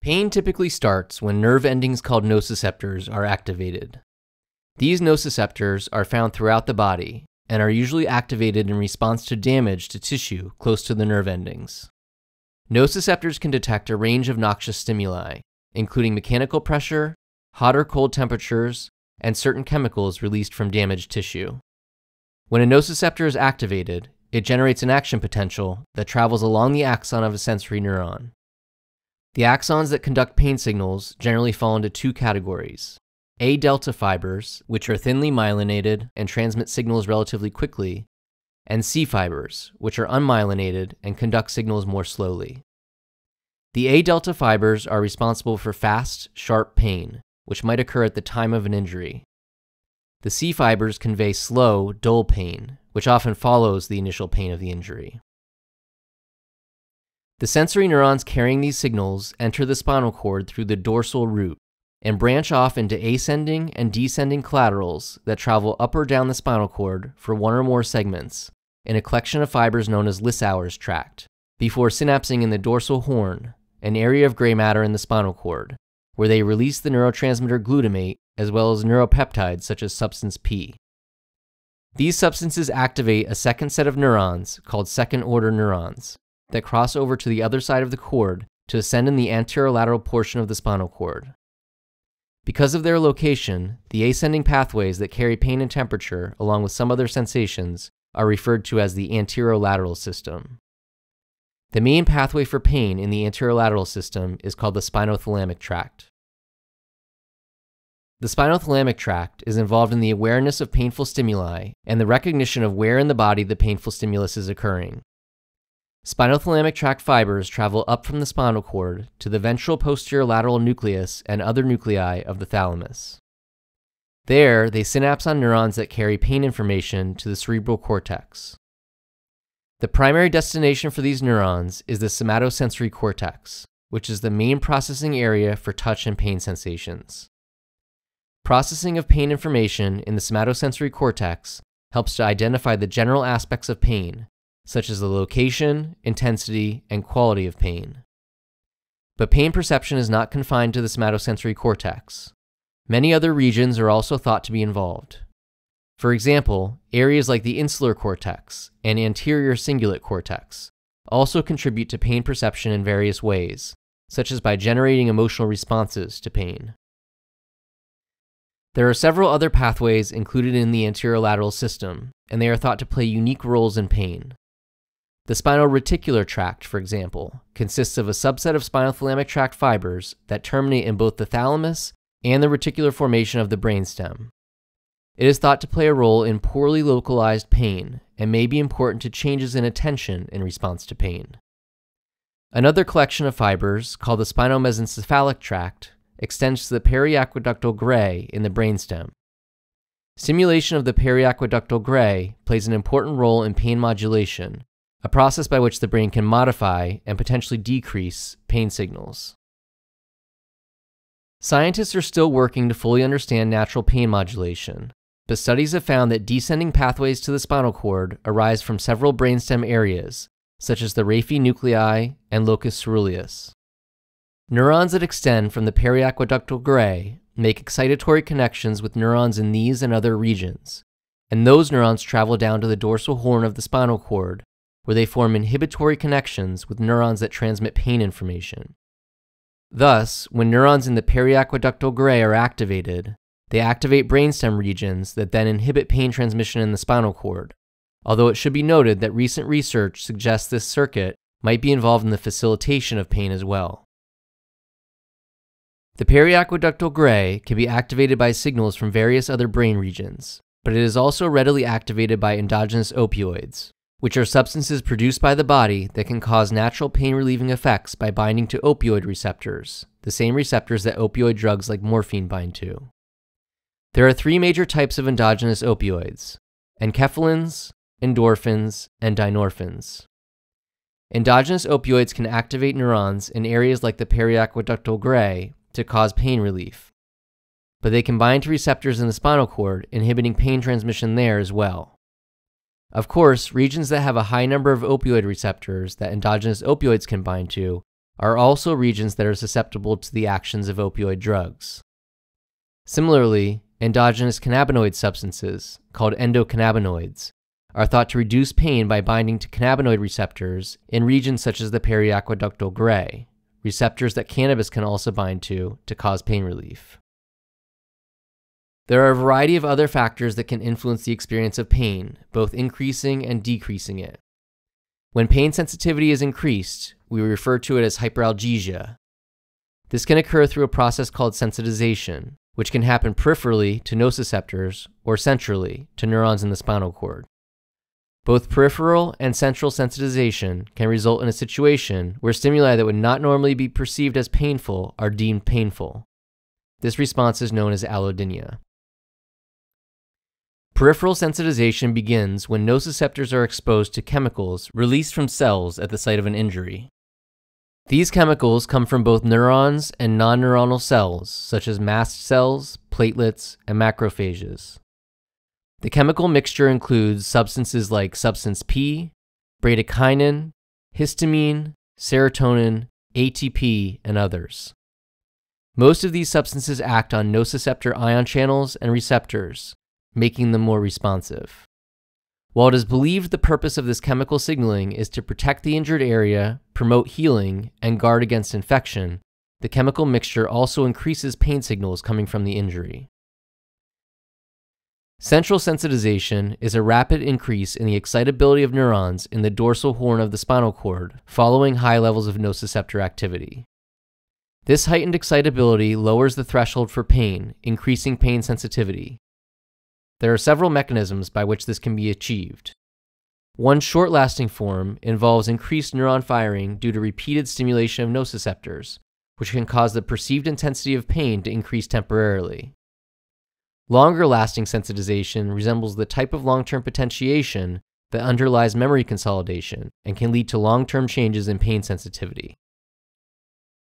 Pain typically starts when nerve endings called nociceptors are activated. These nociceptors are found throughout the body and are usually activated in response to damage to tissue close to the nerve endings. Nociceptors can detect a range of noxious stimuli, including mechanical pressure, hot or cold temperatures, and certain chemicals released from damaged tissue. When a nociceptor is activated, it generates an action potential that travels along the axon of a sensory neuron. The axons that conduct pain signals generally fall into two categories: A-delta fibers, which are thinly myelinated and transmit signals relatively quickly, and C fibers, which are unmyelinated and conduct signals more slowly. The A-delta fibers are responsible for fast, sharp pain, which might occur at the time of an injury. The C fibers convey slow, dull pain, which often follows the initial pain of the injury. The sensory neurons carrying these signals enter the spinal cord through the dorsal root and branch off into ascending and descending collaterals that travel up or down the spinal cord for one or more segments in a collection of fibers known as Lissauer's tract, before synapsing in the dorsal horn, an area of gray matter in the spinal cord, where they release the neurotransmitter glutamate as well as neuropeptides such as substance P. These substances activate a second set of neurons called second-order neurons that cross over to the other side of the cord to ascend in the anterolateral portion of the spinal cord. Because of their location, the ascending pathways that carry pain and temperature, along with some other sensations, are referred to as the anterolateral system. The main pathway for pain in the anterolateral system is called the spinothalamic tract. The spinothalamic tract is involved in the awareness of painful stimuli and the recognition of where in the body the painful stimulus is occurring. Spinothalamic tract fibers travel up from the spinal cord to the ventral posterior lateral nucleus and other nuclei of the thalamus. There, they synapse on neurons that carry pain information to the cerebral cortex. The primary destination for these neurons is the somatosensory cortex, which is the main processing area for touch and pain sensations. Processing of pain information in the somatosensory cortex helps to identify the general aspects of pain, such as the location, intensity, and quality of pain. But pain perception is not confined to the somatosensory cortex. Many other regions are also thought to be involved. For example, areas like the insular cortex and anterior cingulate cortex also contribute to pain perception in various ways, such as by generating emotional responses to pain. There are several other pathways included in the anterolateral system, and they are thought to play unique roles in pain. The spinoreticular tract, for example, consists of a subset of spinothalamic tract fibers that terminate in both the thalamus and the reticular formation of the brainstem. It is thought to play a role in poorly localized pain and may be important to changes in attention in response to pain. Another collection of fibers, called the spinomesencephalic tract, extends to the periaqueductal gray in the brainstem. Stimulation of the periaqueductal gray plays an important role in pain modulation, a process by which the brain can modify and potentially decrease pain signals. Scientists are still working to fully understand natural pain modulation, but studies have found that descending pathways to the spinal cord arise from several brainstem areas, such as the raphe nuclei and locus coeruleus. Neurons that extend from the periaqueductal gray make excitatory connections with neurons in these and other regions, and those neurons travel down to the dorsal horn of the spinal cord, where they form inhibitory connections with neurons that transmit pain information. Thus, when neurons in the periaqueductal gray are activated, they activate brainstem regions that then inhibit pain transmission in the spinal cord, although it should be noted that recent research suggests this circuit might be involved in the facilitation of pain as well. The periaqueductal gray can be activated by signals from various other brain regions, but it is also readily activated by endogenous opioids, which are substances produced by the body that can cause natural pain-relieving effects by binding to opioid receptors, the same receptors that opioid drugs like morphine bind to. There are three major types of endogenous opioids: enkephalins, endorphins, and dynorphins. Endogenous opioids can activate neurons in areas like the periaqueductal gray to cause pain relief, but they can bind to receptors in the spinal cord, inhibiting pain transmission there as well. Of course, regions that have a high number of opioid receptors that endogenous opioids can bind to are also regions that are susceptible to the actions of opioid drugs. Similarly, endogenous cannabinoid substances, called endocannabinoids, are thought to reduce pain by binding to cannabinoid receptors in regions such as the periaqueductal gray, receptors that cannabis can also bind to cause pain relief. There are a variety of other factors that can influence the experience of pain, both increasing and decreasing it. When pain sensitivity is increased, we refer to it as hyperalgesia. This can occur through a process called sensitization, which can happen peripherally to nociceptors or centrally to neurons in the spinal cord. Both peripheral and central sensitization can result in a situation where stimuli that would not normally be perceived as painful are deemed painful. This response is known as allodynia. Peripheral sensitization begins when nociceptors are exposed to chemicals released from cells at the site of an injury. These chemicals come from both neurons and non-neuronal cells, such as mast cells, platelets, and macrophages. The chemical mixture includes substances like substance P, bradykinin, histamine, serotonin, ATP, and others. Most of these substances act on nociceptor ion channels and receptors, making them more responsive. While it is believed the purpose of this chemical signaling is to protect the injured area, promote healing, and guard against infection, the chemical mixture also increases pain signals coming from the injury. Central sensitization is a rapid increase in the excitability of neurons in the dorsal horn of the spinal cord following high levels of nociceptor activity. This heightened excitability lowers the threshold for pain, increasing pain sensitivity. There are several mechanisms by which this can be achieved. One short-lasting form involves increased neuron firing due to repeated stimulation of nociceptors, which can cause the perceived intensity of pain to increase temporarily. Longer-lasting sensitization resembles the type of long-term potentiation that underlies memory consolidation and can lead to long-term changes in pain sensitivity.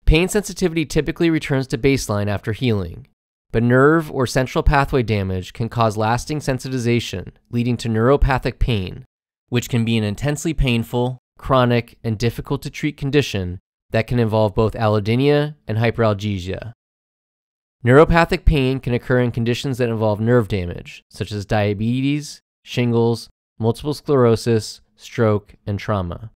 Pain sensitivity typically returns to baseline after healing, but nerve or central pathway damage can cause lasting sensitization, leading to neuropathic pain, which can be an intensely painful, chronic, and difficult-to-treat condition that can involve both allodynia and hyperalgesia. Neuropathic pain can occur in conditions that involve nerve damage, such as diabetes, shingles, multiple sclerosis, stroke, and trauma.